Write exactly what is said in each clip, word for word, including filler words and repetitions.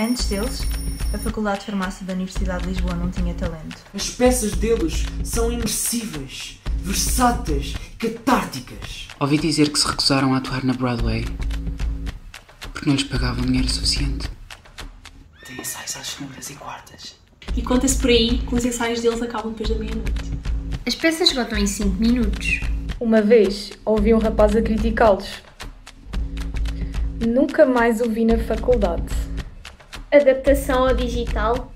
Antes deles, a Faculdade de Farmácia da Universidade de Lisboa não tinha talento. As peças deles são imersivas, versáteis, catárticas. Ouvi dizer que se recusaram a atuar na Broadway porque não lhes pagavam dinheiro suficiente. Tem ensaios às segundas e quartas. E conta-se por aí que os ensaios deles acabam depois da meia-noite. As peças esgotam em cinco minutos. Uma vez ouvi um rapaz a criticá-los. Nunca mais o vi na faculdade. Adaptação ao digital.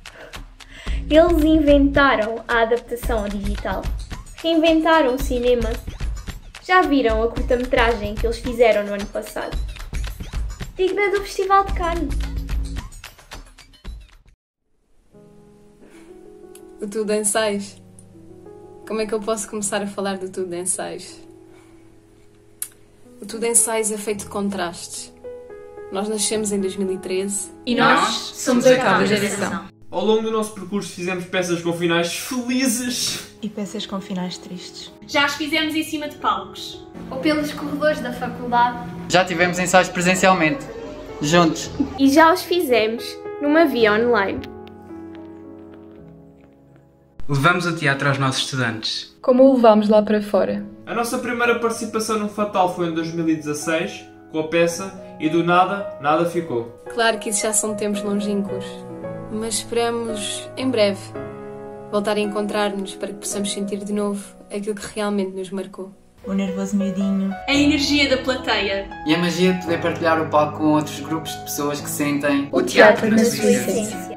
Eles inventaram a adaptação ao digital. Reinventaram o cinema. Já viram a curta-metragem que eles fizeram no ano passado? Digna do Festival de Cannes. O Tubo de Ensaios. Como é que eu posso começar a falar do Tubo de Ensaios? O Tubo de Ensaios é feito de contrastes. Nós nascemos em dois mil e treze e nós somos a Cava de geração. Ao longo do nosso percurso fizemos peças com finais felizes e peças com finais tristes. Já as fizemos em cima de palcos ou pelos corredores da faculdade. Já tivemos ensaios presencialmente, juntos. E já os fizemos numa via online. Levamos o teatro aos nossos estudantes. Como o levámos lá para fora. A nossa primeira participação no Fatal foi em dois mil e dezasseis, com a peça E do Nada, Nada Ficou. Claro que isso já são tempos longínquos, mas esperamos, em breve, voltar a encontrar-nos para que possamos sentir de novo aquilo que realmente nos marcou. O nervoso miudinho. A energia da plateia. E a magia de poder partilhar o palco com outros grupos de pessoas que sentem o teatro na sua essência.